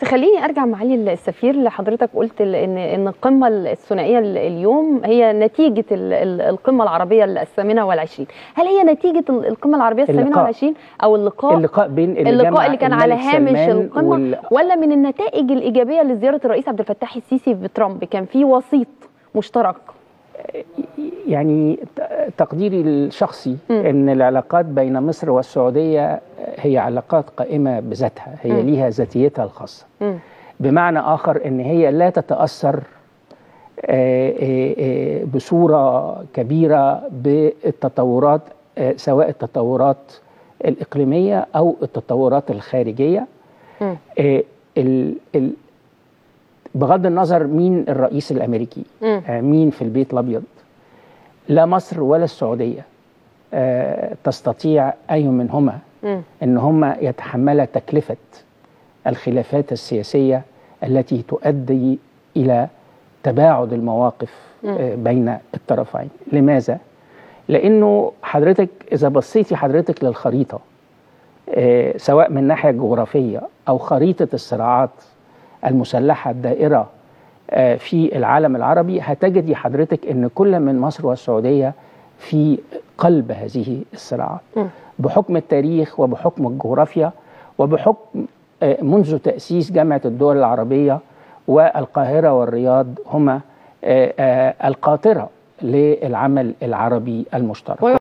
تخليني ارجع معالي السفير لحضرتك قلت ان القمه الثنائيه اليوم هي نتيجه القمه العربيه الثامنه والعشرين، هل هي نتيجه القمه العربيه الثامنه والعشرين او اللقاء بين اللقاء اللي كان على هامش القمه ولا من النتائج الايجابيه لزياره الرئيس عبد الفتاح السيسي بترامب؟ كان في وسيط مشترك؟ يعني تقديري الشخصي ان العلاقات بين مصر والسعودية هي علاقات قائمة بذاتها، هي ليها ذاتيتها الخاصة. بمعنى آخر ان هي لا تتأثر بصورة كبيرة بالتطورات، سواء التطورات الإقليمية او التطورات الخارجية. بغض النظر مين الرئيس الأمريكي، مين في البيت الأبيض، لا مصر ولا السعودية تستطيع أي منهما أن هما يتحمل تكلفة الخلافات السياسية التي تؤدي إلى تباعد المواقف بين الطرفين. لماذا؟ لأنه حضرتك إذا بصيتي حضرتك للخريطة سواء من ناحية جغرافية أو خريطة الصراعات المسلحة الدائرة في العالم العربي، هتجدي حضرتك أن كل من مصر والسعودية في قلب هذه الصراعات بحكم التاريخ وبحكم الجغرافيا وبحكم منذ تأسيس جامعة الدول العربية، والقاهرة والرياض هما القاطرة للعمل العربي المشترك.